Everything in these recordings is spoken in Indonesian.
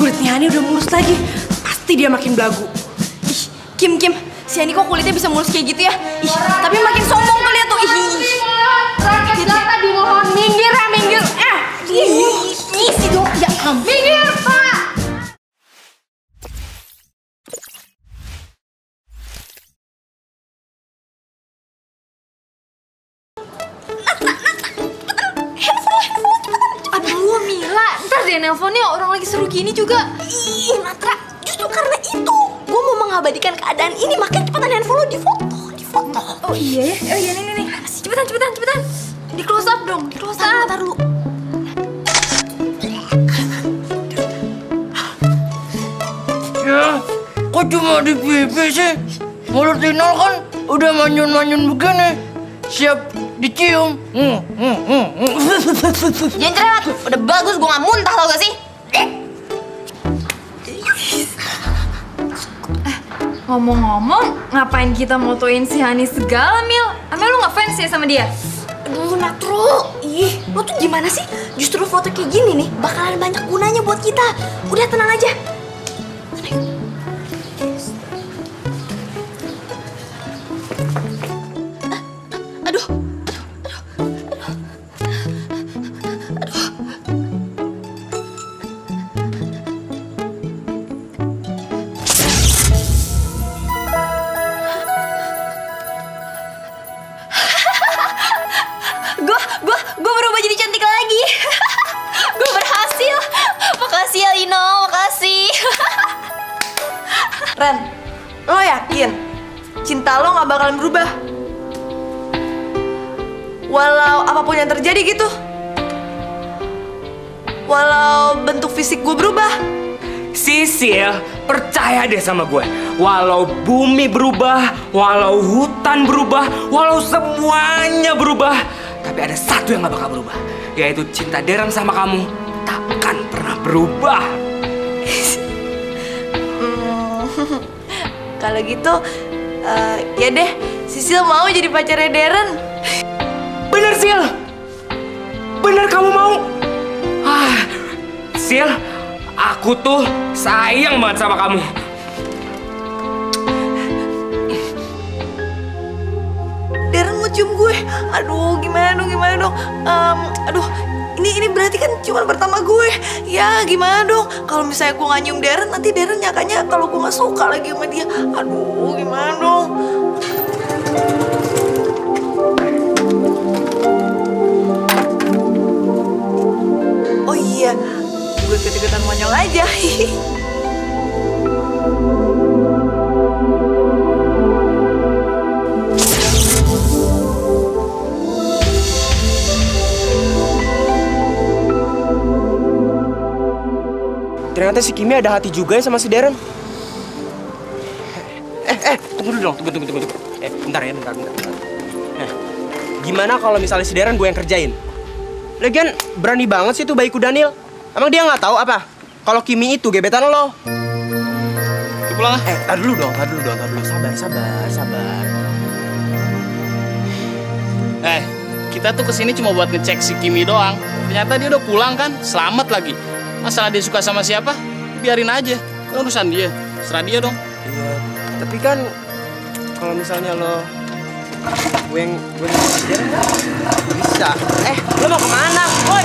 Kulitnya Hany udah mulus lagi. Pasti dia makin belagu. Ih, Kim, si Hany kok kulitnya bisa mulus kayak gitu ya? Ih, tapi makin sombong tuh lihat tuh. Ih, rakyat jelata dimohon minggir ya, minggir. Ih, si dok, ya ampun. Minggir, Pak. Teleponnya orang lagi seru gini juga. Ih, Natra, justru karena itu gue mau mengabadikan keadaan ini, makanya cepetan handphone lo di foto. Oh iya ya, nih. Cepetan. Di close up dong, di close up. Bentar dulu. Ya, kok cuma di pipi sih? Mulut Tinol kan udah manyun-manyun begini, siap dicium. Jangan cerewet, udah bagus gue gak muntah tau gak sih? Ngomong-ngomong, ngapain kita motoin si Hany segala, Mil? Amel lu ngefans ya sama dia? Aduh, Natro, ih, lu tuh gimana sih? Justru foto kayak gini nih, bakalan banyak gunanya buat kita. Udah tenang aja. Gue berubah jadi cantik lagi. Gue berhasil. Makasih ya Lino, makasih. Ren, lo yakin cinta lo gak bakalan berubah? Walau apapun yang terjadi gitu. Walau bentuk fisik gue berubah. Sisil, percaya deh sama gue. Walau bumi berubah, walau hutan berubah, walau semuanya berubah, tapi ada satu yang gak bakal berubah, yaitu cinta Deren sama kamu takkan pernah berubah. Kalau gitu, ya deh, Sisil mau jadi pacarnya Deren. Bener, Sil. Bener kamu mau. Ah, Sil, aku tuh sayang banget sama kamu. Cium gue, aduh gimana dong, aduh ini berarti kan cuma pertama gue, ya gimana dong, kalau misalnya gue nggak nyium Deren, nanti Deren nyakanya kalau gue nggak suka lagi sama dia, aduh gimana dong. Oh iya, gue ketegetan monyong aja. Ternyata si Kimi ada hati juga ya sama si Deren. Tunggu dulu dong. Bentar. Nah, gimana kalau misalnya si Deren gue yang kerjain? Lagian berani banget sih tuh bayiku Daniel. Emang dia nggak tahu apa? Kalau Kimi itu gebetan lo. Kita pulang ah. Tar dulu dong. Sabar. Kita tuh kesini cuma buat ngecek si Kimi doang. Ternyata dia udah pulang kan, selamat lagi. Masalah dia suka sama siapa, biarin aja. Kan urusan dia, serah dia dong. Iya, tapi kan kalau misalnya lo gue yang ngajarin, bisa. Lo mau kemana? Woi,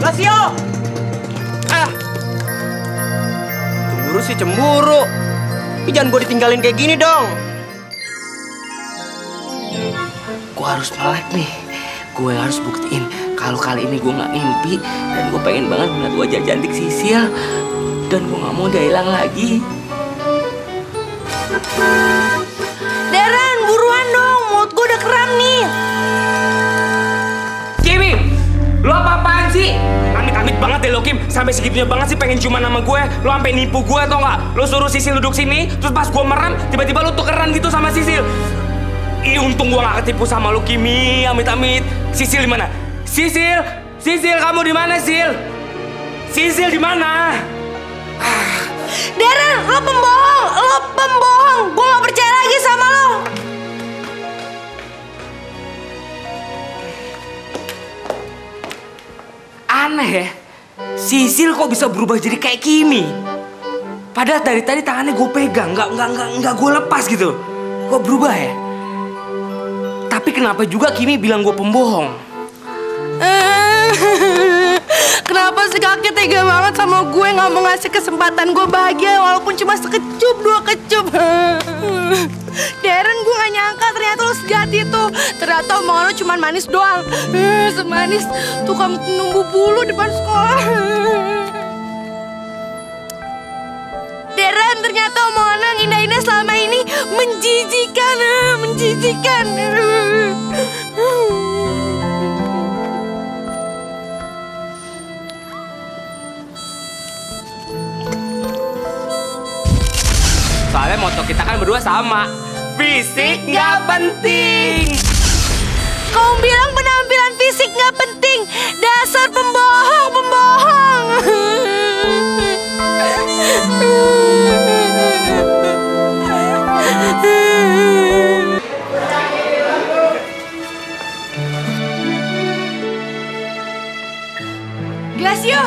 Blasio! Cemburu sih cemburu. Tapi jangan gue ditinggalin kayak gini dong. Gue harus melek nih. Gue harus buktiin kalau kali ini gue nggak ngimpi, dan gue pengen banget melihat wajah cantik Sisil, dan gue nggak mau dia hilang lagi. Deren, buruan dong, mulut gue udah kram nih. Kimi, lo apa-apaan sih? Amit-amit banget deh lo Kim, sampai segitunya banget sih pengen ciuman sama gue. Lo sampai nipu gue atau nggak? Lo suruh Sisil duduk sini, terus pas gue merem, tiba-tiba lo tukeran gitu sama Sisil. Ih, untung gue gak ketipu sama lo Kimi, amit-amit. Sisil di mana? Sisil, kamu di mana, Sil? Sisil di mana? Deren, lo pembohong, gue gak percaya lagi sama lo. Aneh ya, Sisil kok bisa berubah jadi kayak Kimi? Padahal dari tadi tangannya gue pegang, nggak gue lepas gitu. Kok berubah ya? Tapi kenapa juga Kimi bilang gue pembohong? Kenapa sih kakek tega banget sama gue, nggak mau ngasih kesempatan gue bahagia walaupun cuma sekecup dua kecup. Darren, gue gak nyangka ternyata lo sejahat itu. Ternyata omongan lo cuma manis doang. Semanis tukang nunggu bulu depan sekolah. Darren, ternyata omongan lo indah-indah selama ini menjijikan, menjijikan. Soalnya moto kita kan berdua sama. Fisik nggak penting. Kau bilang penampilan fisik nggak penting. Dasar pembohong, pembohong. Glacio,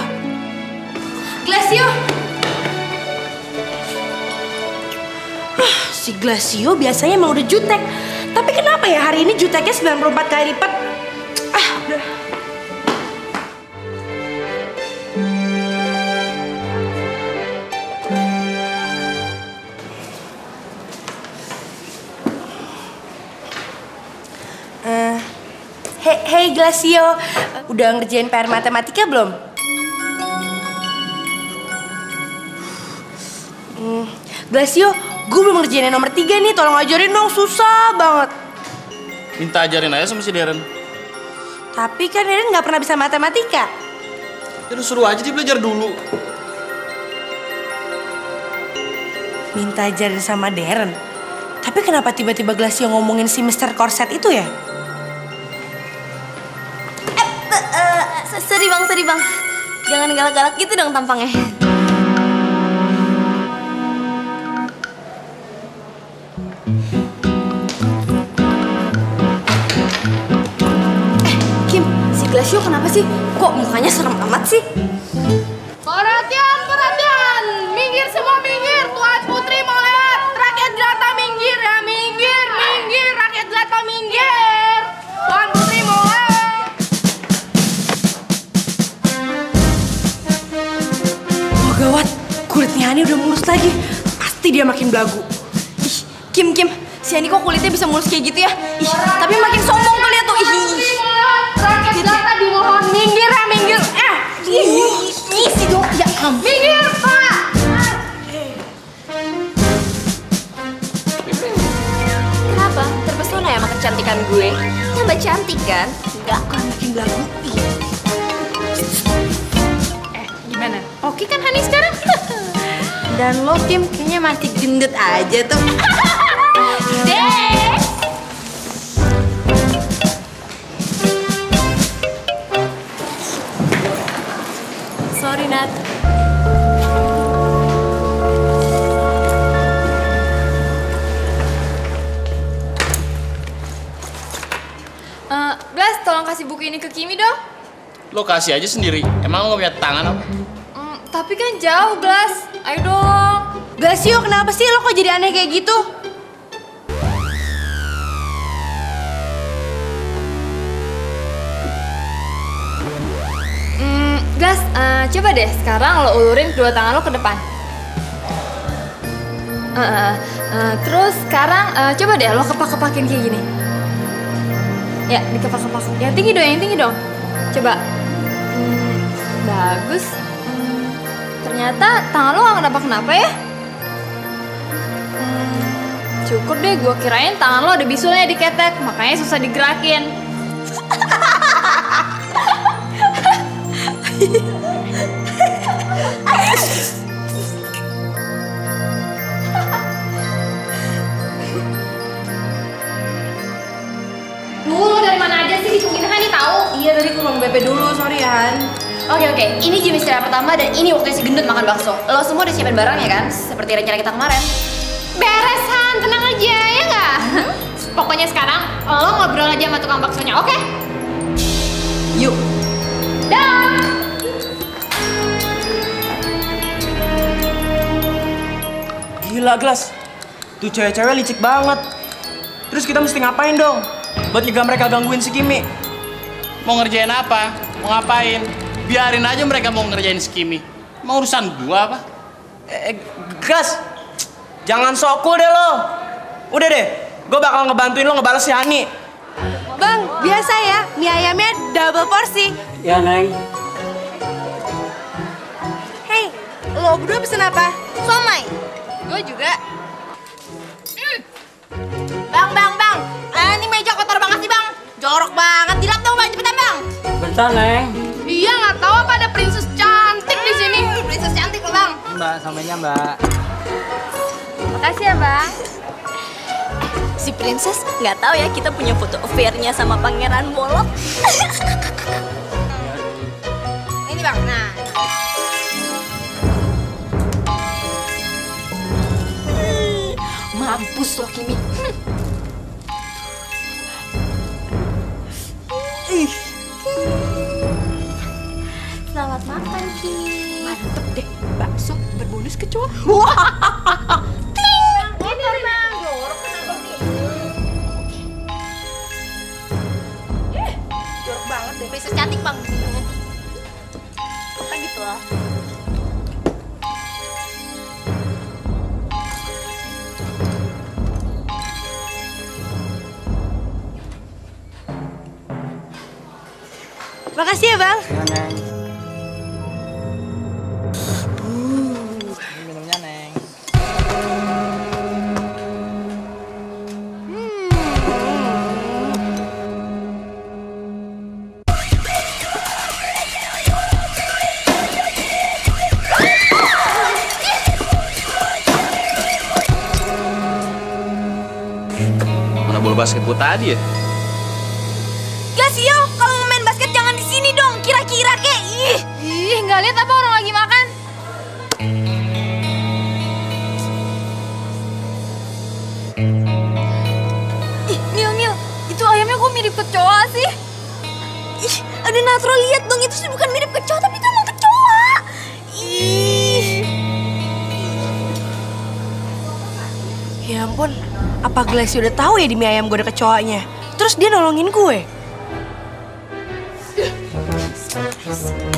Glacio. Si Glacio biasanya emang udah jutek. Tapi kenapa ya hari ini juteknya 94 kali lipat? Ah, udah. Hey Glacio, udah ngerjain PR matematika belum? Glacio, gue belum ngerjain yang nomor 3 nih, tolong ajarin dong, susah banget. Minta ajarin aja sama si Darren. Tapi kan Darren nggak pernah bisa matematika. Ya udah suruh aja dia belajar dulu. Minta ajarin sama Darren? Tapi kenapa tiba-tiba Glacio ngomongin si Mr. Corset itu ya? Sorry bang, jangan galak-galak gitu dong tampangnya. Kim, si Glacio kenapa sih? Kok mukanya serem amat sih? Perhatian, perhatian! Minggir semua, minggir! Tuan Putri mau lewat! Rakyat jelata minggir ya, minggir, minggir! Rakyat jelata minggir! Tuan Putri mau lewat! Oh gawat, kulitnya Hany udah mulus lagi. Pasti dia makin belagu. Ih, Kim! Si Hany kok kulitnya bisa mulus kayak gitu ya? Ih, tapi makin sombong kali ya tuh. Ih, rakyat jelata dimohon minggir ya, minggir. Ih, si dong, ya ampun. Minggir, Pak. Kenapa? Terpesona ya sama kecantikan gue? Tambah cantik kan? Enggak, kan makin belagu. Gimana? Oke kan Hany sekarang? Dan lo Kim kayaknya masih gendut aja tuh. Des! Sorry, Nat. Blas, tolong kasih buku ini ke Kimi dong. Lo kasih aja sendiri. Emang lo gak punya tangan apa? Tapi kan jauh, Blas. Ayo dong. Glacio, kenapa sih lo kok jadi aneh kayak gitu? Glas, coba deh sekarang lo ulurin kedua tangan lo ke depan. Terus sekarang coba deh lo kepak-kepakin kayak gini. Ya, dikepak-kepakin. Yang tinggi dong, yang tinggi dong. Coba. Bagus. Ternyata tangan lo gak kenapa-kenapa ya. Cukup deh, gue kirain tangan lo ada bisulnya diketek, makanya susah digerakin. Lu dari mana aja sih dicungin Hany tahu? Iya tadi gue mau BP dulu, sorry Han. Oke, ini jam istirahat pertama dan ini waktunya si gendut makan bakso. Lo semua udah siapin barang ya kan? Seperti rencana kita kemarin. Beres Han, tenang aja ya nggak? Pokoknya sekarang lo ngobrol aja sama tukang baksonya, oke? Yuk. Dah. Gila, Glas. Tuh cewek-cewek licik banget. Terus kita mesti ngapain dong? Buat cegah mereka gangguin si Kimi. Mau ngerjain apa? Mau ngapain? Biarin aja mereka mau ngerjain si Kimi. Mau urusan gua apa? Glas, jangan sok cool deh lo. Udah deh, gua bakal ngebantuin lo ngebales si Hany. Bang, biasa ya, mie ayamnya double porsi. Ya, Neng. Hei, lo berdua pesen apa? Somai. Gue juga. Bang. Ini meja kotor banget sih, Bang. Jorok banget, dilap dong, Bang. Cepetan, Bang. Bentar, Neng. Iya, nggak tahu apa ada princess cantik di sini. Princess cantik, Bang. Mbak, somainya, Mbak. Makasih ya, Bang. Si princess nggak tahu ya kita punya foto affair-nya sama pangeran bolot. Ini Bang, nah. Mampus loh Kimi. Selamat makan Kimi. Mantep deh, bakso berbonus kecoa. Princess cantik Bang, apa gitu lah. Makasih ya Bang. Neng. Minumnya Neng. Mana bola basket gua tadi ya? Gasio, kalau mau main basket jangan di sini dong. Kira-kira kayak ih, nggak lihat apa orang lagi makan? Ih, Nil, itu ayamnya kok mirip kecoa sih? Ih, ada Natro lihat dong, itu sih bukan mirip kecoa tapi itu emang kecoa. Ih. Ya ampun. Apa Glassy udah tahu ya di mie ayam gue ada kecoanya? Terus dia nolongin gue.